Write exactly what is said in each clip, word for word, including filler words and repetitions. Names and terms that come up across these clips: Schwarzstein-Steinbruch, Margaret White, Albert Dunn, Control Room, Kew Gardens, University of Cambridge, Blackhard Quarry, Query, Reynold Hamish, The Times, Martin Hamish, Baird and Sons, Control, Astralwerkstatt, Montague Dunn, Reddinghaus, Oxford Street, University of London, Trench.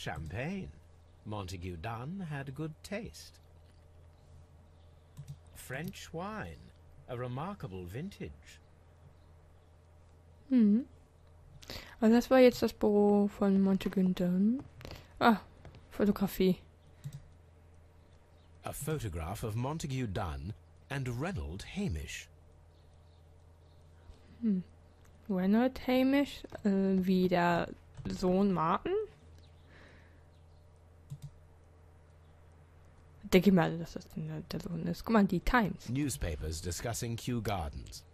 champagne. Montague Dunn had good taste. French wine, a remarkable vintage. Mhm. Also das war jetzt das Büro von Montague Dunn. Ah, Fotografie. A photograph of Montague Dunn and Reynold Hamish. Hm. Reynold Hamish, äh, wie der Sohn Martin? Denke ich mal, dass das der Sohn ist. Guck mal, die Times. Newspapers discussing Kew Gardens.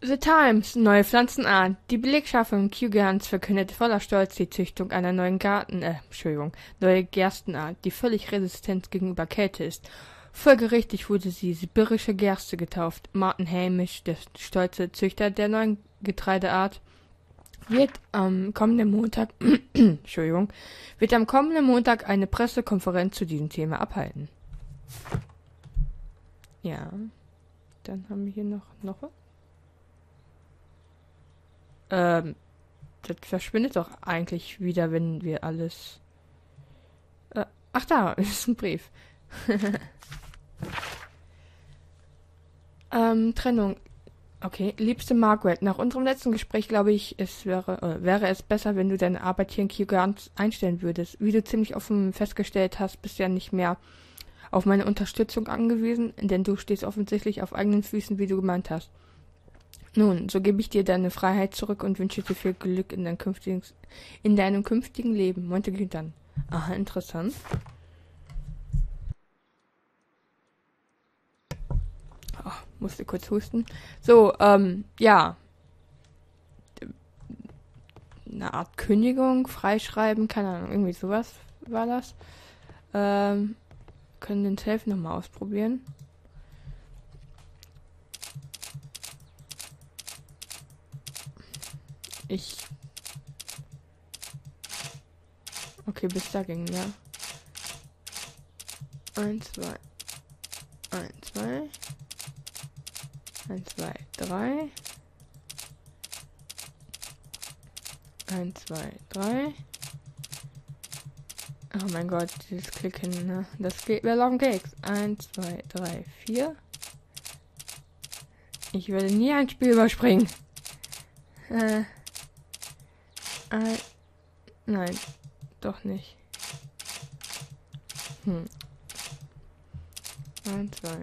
The Times, neue Pflanzenart. Die Belegschaft von Kew Gardens verkündet voller Stolz die Züchtung einer neuen Garten, äh, Entschuldigung, neue Gerstenart, die völlig resistent gegenüber Kälte ist. Folgerichtig wurde sie sibirische Gerste getauft. Martin Hamish, der stolze Züchter der neuen Getreideart, wird am kommenden Montag, Entschuldigung, wird am kommenden Montag eine Pressekonferenz zu diesem Thema abhalten. Ja, dann haben wir hier noch, noch was. Ähm, das verschwindet doch eigentlich wieder, wenn wir alles... Äh, ach da, ist ein Brief. ähm, Trennung. Okay, liebste Margaret, nach unserem letzten Gespräch glaube ich, es wäre äh, wäre es besser, wenn du deine Arbeit hier in Kew Gardens einstellen würdest. Wie du ziemlich offen festgestellt hast, bist du ja nicht mehr auf meine Unterstützung angewiesen, denn du stehst offensichtlich auf eigenen Füßen, wie du gemeint hast. Nun, so gebe ich dir deine Freiheit zurück und wünsche dir viel Glück in, dein künftigen, in deinem künftigen Leben. Montague Dunn. Aha, interessant. Oh, musste kurz husten. So, ähm, ja. Eine Art Kündigung, Freischreiben, keine Ahnung, irgendwie sowas war das. Ähm, können den Self nochmal ausprobieren. Ich. Okay, bis da ging, ja. Eins, zwei. Eins, zwei. Eins, zwei, drei. Eins, zwei, drei. Oh mein Gott, dieses Klicken, ne? Das geht mir long Gags. Eins, zwei, drei, vier. Ich werde nie ein Spiel überspringen. Äh. Nein, doch nicht. Hm. Eins, zwei.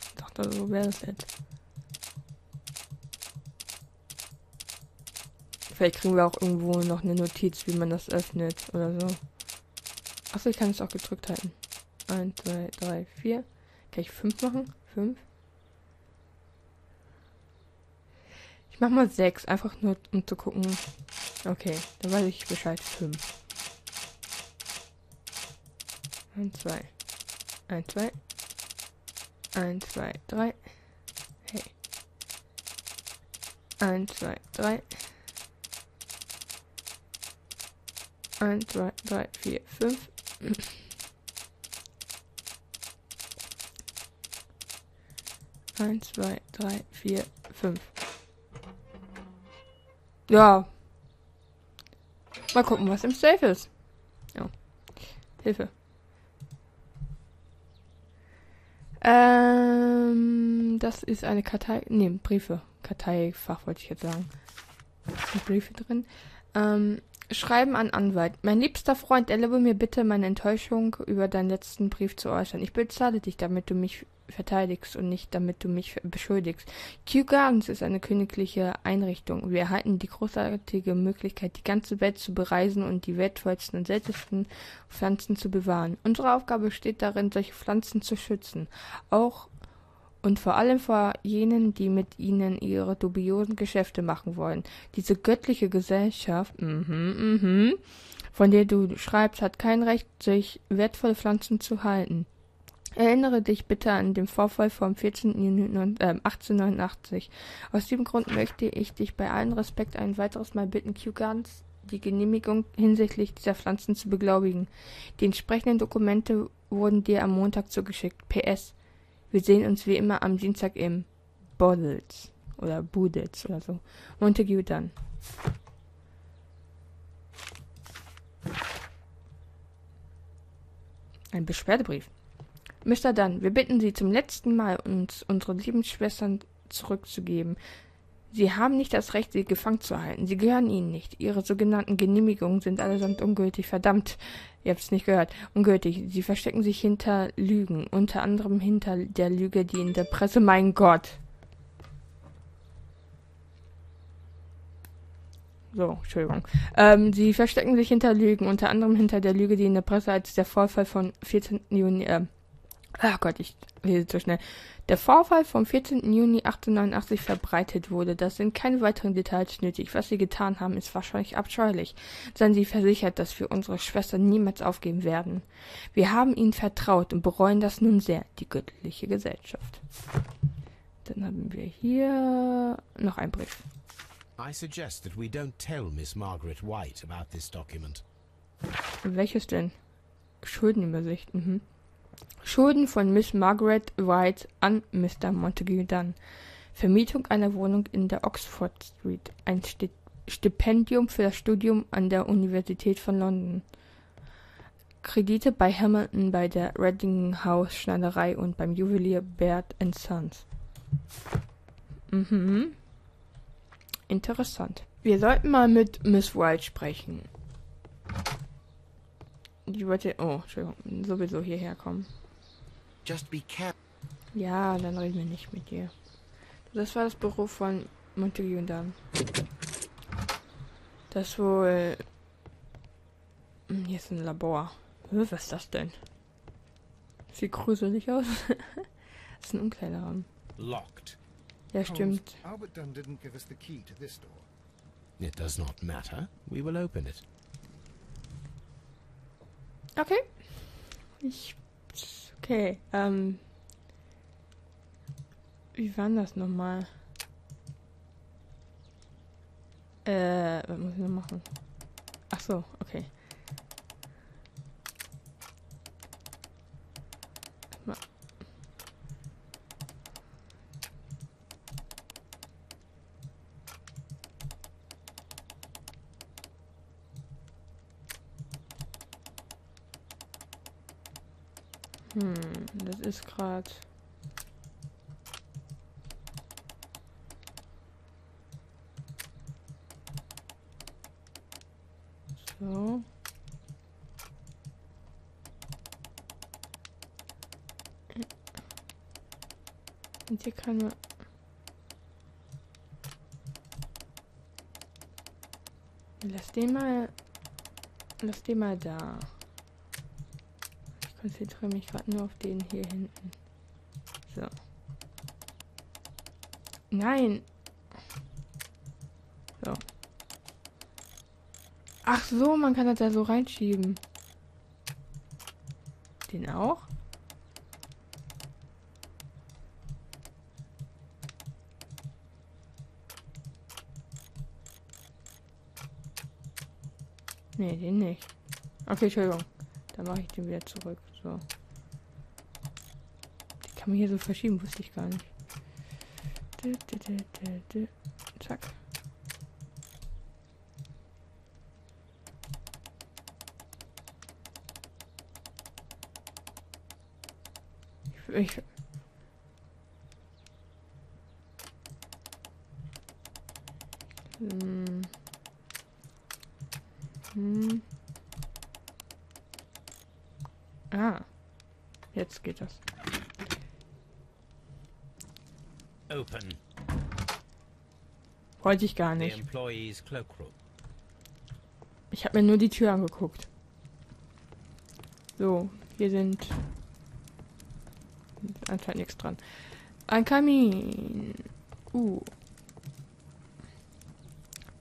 Ich dachte, so wäre das jetzt. Vielleicht kriegen wir auch irgendwo noch eine Notiz, wie man das öffnet oder so. Achso, ich kann es auch gedrückt halten. Eins, zwei, drei, vier. Kann ich fünf machen? Fünf. Ich mach mal sechs, einfach nur um zu gucken. Okay, dann weiß ich Bescheid. fünf. eins, zwei. eins, zwei. eins, zwei, drei. Hey. eins, zwei, drei. eins, zwei, drei, vier, fünf. eins, zwei, drei, vier, fünf. Ja. Mal gucken, was im Safe ist. Ja. Hilfe. Ähm, das ist eine Kartei... Ne, Briefe. Karteifach wollte ich jetzt sagen. Sind Briefe drin. Ähm, Schreiben an Anwalt. Mein liebster Freund, erlaube mir bitte meine Enttäuschung über deinen letzten Brief zu äußern. Ich bezahle dich, damit du mich... verteidigst und nicht, damit du mich beschuldigst. Kew Gardens ist eine königliche Einrichtung. Wir erhalten die großartige Möglichkeit, die ganze Welt zu bereisen und die wertvollsten und seltensten Pflanzen zu bewahren. Unsere Aufgabe besteht darin, solche Pflanzen zu schützen. Auch und vor allem vor jenen, die mit ihnen ihre dubiosen Geschäfte machen wollen. Diese göttliche Gesellschaft, mhm, mhm, von der du schreibst, hat kein Recht, sich wertvolle Pflanzen zu halten. Erinnere dich bitte an den Vorfall vom vierzehnten Juni achtzehnhundertneunundachtzig. Aus diesem Grund möchte ich dich bei allem Respekt ein weiteres Mal bitten, Kew Gardens die Genehmigung hinsichtlich dieser Pflanzen zu beglaubigen. Die entsprechenden Dokumente wurden dir am Montag zugeschickt. P S. Wir sehen uns wie immer am Dienstag im Bodels oder Budels oder so. Montague Dunn. Ein Beschwerdebrief. Mister Dunn, wir bitten Sie zum letzten Mal, uns unsere lieben Schwestern zurückzugeben. Sie haben nicht das Recht, sie gefangen zu halten. Sie gehören Ihnen nicht. Ihre sogenannten Genehmigungen sind allesamt ungültig. Verdammt, ihr habt es nicht gehört. Ungültig. Sie verstecken sich hinter Lügen. Unter anderem hinter der Lüge, die in der Presse... Mein Gott. So, Entschuldigung. Ähm, sie verstecken sich hinter Lügen. Unter anderem hinter der Lüge, die in der Presse als der Vorfall vom vierzehnten Juni... Äh, Ach Gott, ich lese zu schnell. Der Vorfall vom vierzehnten Juni achtzehnhundertneunundachtzig verbreitet wurde. Das sind keine weiteren Details nötig. Was Sie getan haben, ist wahrscheinlich abscheulich. Seien Sie versichert, dass wir unsere Schwestern niemals aufgeben werden. Wir haben Ihnen vertraut und bereuen das nun sehr. Die göttliche Gesellschaft. Dann haben wir hier noch einen Brief. I suggest that we don't tell Miss Margaret White about this document. Welches denn? Schuldenübersicht. Mhm. Schulden von Miss Margaret White an Mister Montague Dunn. Vermietung einer Wohnung in der Oxford Street. Ein Stipendium für das Studium an der Universität von London. Kredite bei Hamilton, bei der Reddinghaus Schneiderei und beim Juwelier Baird and Sons. Mhm. Interessant. Wir sollten mal mit Miss White sprechen. Die wollte... Oh, Entschuldigung. Sowieso hierher kommen. Just be careful. Ja, dann reden wir nicht mit dir. Das war das Büro von Montague Dunn. Das wohl... Hier ist ein Labor. Was ist das denn? Sieht gruselig aus. Das ist ein Umkleideraum. Locked. Ja, stimmt. Albert Dunn didn't give us the key to this door. It does not matter. We will open it. Okay. Ich... Okay, ähm... Wie war das nochmal? Äh, was muss ich noch machen? Ach so, okay. Mal. Hm, das ist gerade... So. Und hier kann man... Lass den mal... Lass den mal da. Konzentriere mich gerade nur auf den hier hinten. So. Nein! So. Ach so, man kann das da so reinschieben. Den auch? Nee, den nicht. Okay, Entschuldigung. Dann mache ich den wieder zurück. So. Die kann man hier so verschieben, wusste ich gar nicht. Du, du, du, du, du. Zack. Ich, ich, hm. Hm. Ah, jetzt geht das. Open. Wollte ich gar nicht. Ich habe mir nur die Tür angeguckt. So, hier sind anscheinend nichts dran. Ein Kamin. Uh.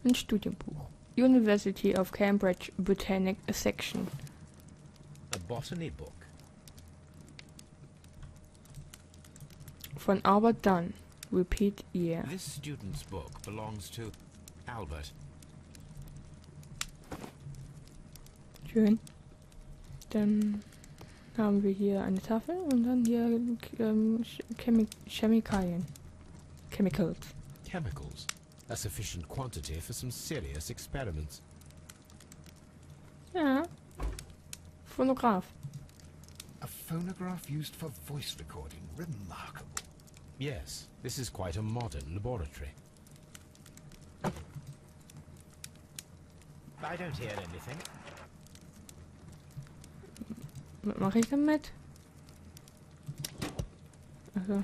Ein Studienbuch. University of Cambridge Botanic Section. Botany Book. Von Albert Dunn. Repeat year. This student's book belongs to Albert. Schön. Dann haben wir hier eine Tafel und dann hier ähm, Chemi Chemikalien. Chemicals. Chemicals. a sufficient quantity for some serious experiments. Ja. Phonograph. A phonograph used for voice recording. Remarkable. Yes, this is quite a modern laboratory. I don't hear anything. Was mache ich damit? Also.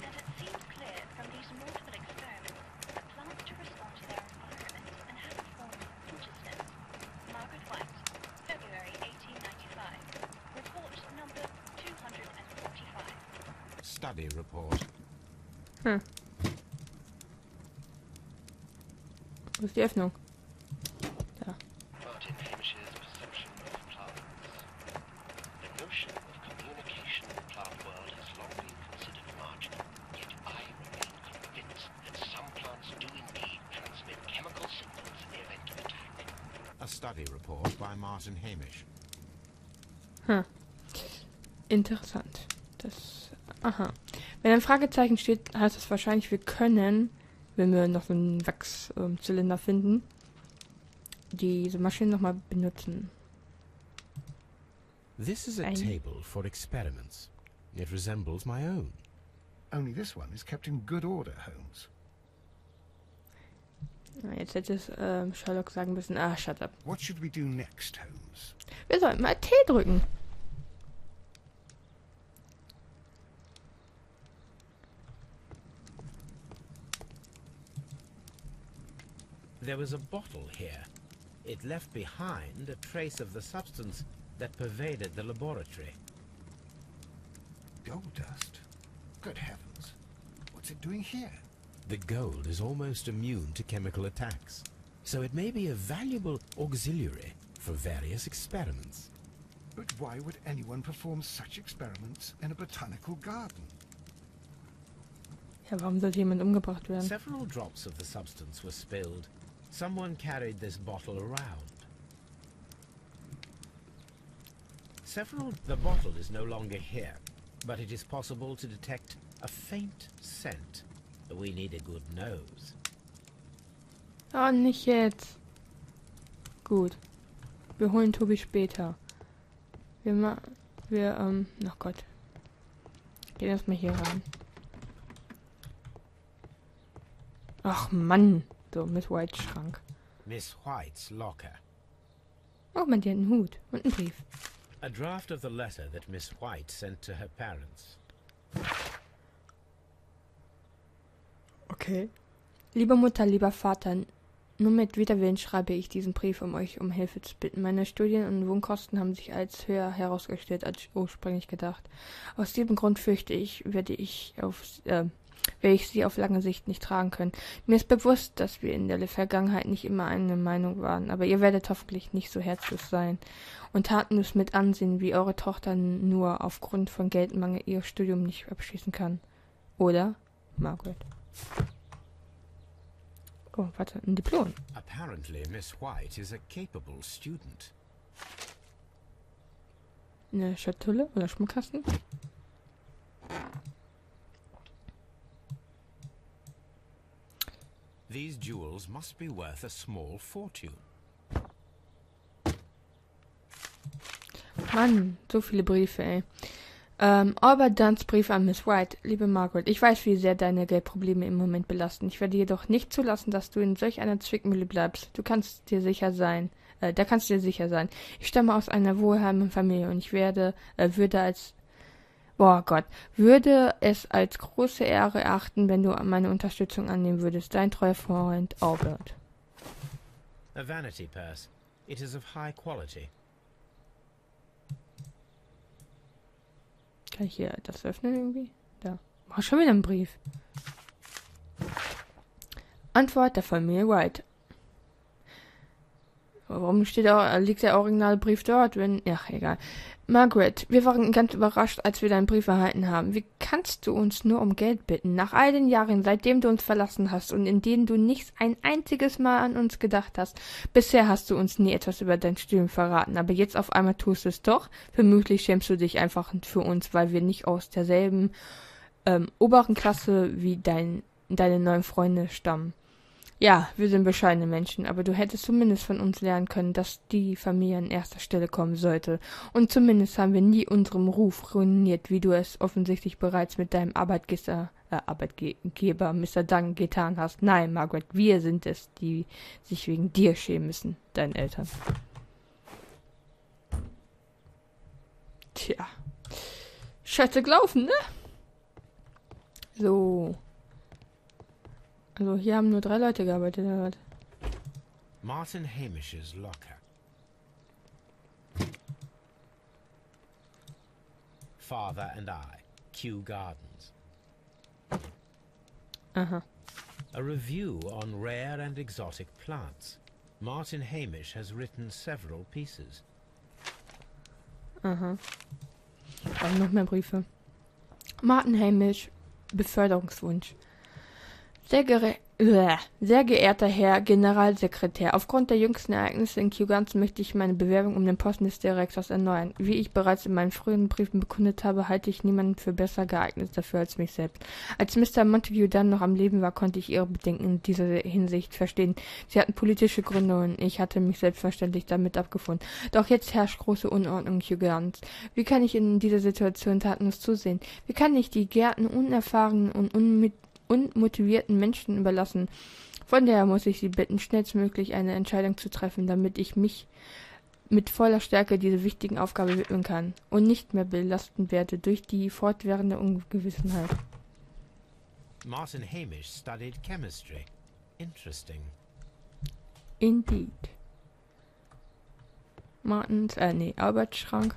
Study report. Hm. Wo ist die Öffnung? Da. Martin Hamish's perception of plants. The notion of communication in the plant world has long been considered marginal, yet I remain convinced that some plants do indeed transmit chemical signals in the event of attack. A study report by Martin Hamish. Hm. Interessant. Das. Aha. Wenn ein Fragezeichen steht, heißt das wahrscheinlich, wir können, wenn wir noch so einen Wachszylinder finden, diese Maschine nochmal benutzen. This is a table for experiments. It resembles my own. Only this one is kept in good order, Holmes. Na, jetzt hätte es äh, Sherlock sagen müssen. Ah, shut up. What should we do next, Holmes? Wir sollten mal T drücken. There was a bottle here. It left behind a trace of the substance that pervaded the laboratory. Gold dust? Good heavens. What's it doing here? The gold is almost immune to chemical attacks, so it may be a valuable auxiliary for various experiments. But why would anyone perform such experiments in a botanical garden? Ja, warum sollte jemand umgebracht werden? Several drops of the substance were spilled. Someone carried this bottle around. Several... The bottle is no longer here, but it is possible to detect a faint scent. We need a good nose. Oh, nicht jetzt. Gut. Wir holen Tobi später. Wir ma... Wir, ähm... Ach Gott. Gehen erstmal hier rein. Ach Mann. So, Miss Whites Schrank. Miss White's Locker. Oh, man, die hat einen Hut und einen Brief. A draft of the letter that Miss White sent to her parents. Okay. Liebe Mutter, lieber Vater, nur mit Widerwillen schreibe ich diesen Brief, um euch um Hilfe zu bitten. Meine Studien- und Wohnkosten haben sich als höher herausgestellt, als ursprünglich gedacht. Aus diesem Grund fürchte ich, werde ich auf... Äh, werde ich sie auf lange Sicht nicht tragen können. Mir ist bewusst, dass wir in der Vergangenheit nicht immer einer Meinung waren, aber ihr werdet hoffentlich nicht so herzlos sein und taten es mit ansehen, wie eure Tochter nur aufgrund von Geldmangel ihr Studium nicht abschließen kann. Oder, Margaret? Oh, warte, ein Diplom. Apparently, Miss White is a capable student. Eine Schatulle oder Schmuckkasten? These jewels must be worth a small fortune. Mann, so viele Briefe, ey. Ähm, Albert Dunns Brief an Miss White. Liebe Margaret, ich weiß, wie sehr deine Geldprobleme im Moment belasten. Ich werde jedoch nicht zulassen, dass du in solch einer Zwickmühle bleibst. Du kannst dir sicher sein. Äh, da kannst du dir sicher sein. Ich stamme aus einer wohlhabenden Familie und ich werde, äh, würde als... Boah Gott, würde es als große Ehre erachten, wenn du meine Unterstützung annehmen würdest. Dein treuer Freund Albert. A vanity purse. It is of high quality. Kann ich hier das öffnen irgendwie? Da. Mach schon wieder einen Brief. Antwort der Familie White. Warum steht auch, liegt der originale Brief dort, wenn... Ach, egal. Margaret, wir waren ganz überrascht, als wir deinen Brief erhalten haben. Wie kannst du uns nur um Geld bitten? Nach all den Jahren, seitdem du uns verlassen hast und in denen du nicht ein einziges Mal an uns gedacht hast, bisher hast du uns nie etwas über dein Studium verraten, aber jetzt auf einmal tust du es doch. Vermutlich schämst du dich einfach für uns, weil wir nicht aus derselben ähm, oberen Klasse wie dein, deine neuen Freunde stammen. Ja, wir sind bescheidene Menschen, aber du hättest zumindest von uns lernen können, dass die Familie an erster Stelle kommen sollte. Und zumindest haben wir nie unserem Ruf ruiniert, wie du es offensichtlich bereits mit deinem Arbeitgeber, äh, Arbeitgeber Mister Dunn getan hast. Nein, Margaret, wir sind es, die sich wegen dir schämen müssen, deinen Eltern. Tja. Scheiße gelaufen, ne? So. Also hier haben nur drei Leute gearbeitet. Halt. Martin Hamish's Locker. Father and I, Kew Gardens. Aha. A review on rare and exotic plants. Martin Hamish has written several pieces. Aha. Und noch mehr Briefe. Martin Hamish, Beförderungswunsch. Sehr, gere äh, sehr geehrter Herr Generalsekretär, aufgrund der jüngsten Ereignisse in Kew Gardens möchte ich meine Bewerbung um den Posten des Direktors erneuern. Wie ich bereits in meinen früheren Briefen bekundet habe, halte ich niemanden für besser geeignet dafür als mich selbst. Als Mister Montague Dunn noch am Leben war, konnte ich Ihre Bedenken in dieser Hinsicht verstehen. Sie hatten politische Gründe und ich hatte mich selbstverständlich damit abgefunden. Doch jetzt herrscht große Unordnung in Kew Gardens. Wie kann ich in dieser Situation tatenlos zusehen? Wie kann ich die Gärten unerfahrenen und unmit unmotivierten Menschen überlassen? Von daher muss ich Sie bitten, schnellstmöglich eine Entscheidung zu treffen, damit ich mich mit voller Stärke dieser wichtigen Aufgabe widmen kann und nicht mehr belasten werde durch die fortwährende Ungewissenheit. Martin Hamish studied chemistry. Interesting. Indeed. Martins, äh, nee, Alberts Schrank.